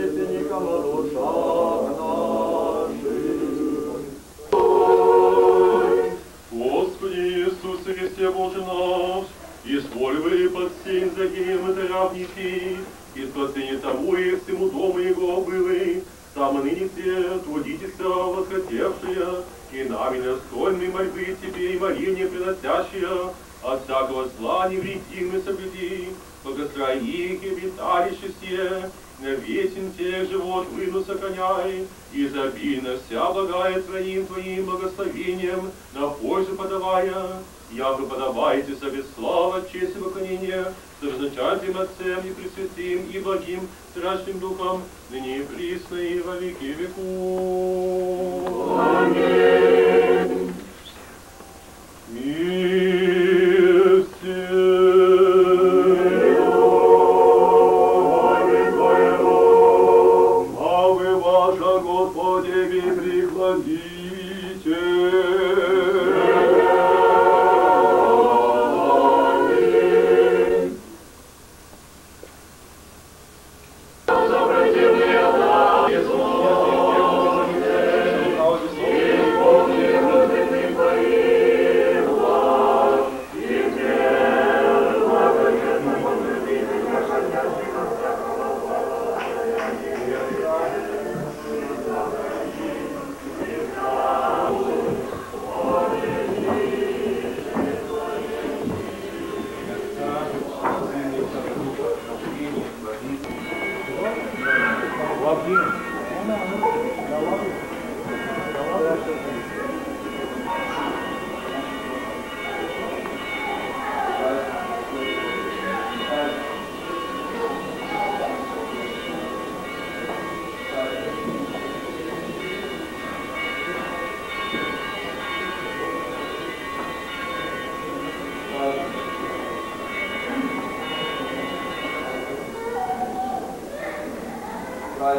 родственникам душа наших. Господи Иисусе Христе, Боже наш, используй под всем загибом это равники, и спаси не тому и всему дому его были, там ныне все трудитеся восхотевшие, и нами настольной мольбы тебе и моления приносящие, от всякого зла невредимы соблюди, благослови их и обиталище все, на весен всех живот выну сохраняй, изобильно вся благая твоим благословением, на пользу подавая, явно подавайте себе слава, честь и поклонение, сожначальным Отцем и Пресвятым и Благим Страшным Духом, ныне и присно и во веки веков. Аминь. Мир всем.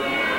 Right.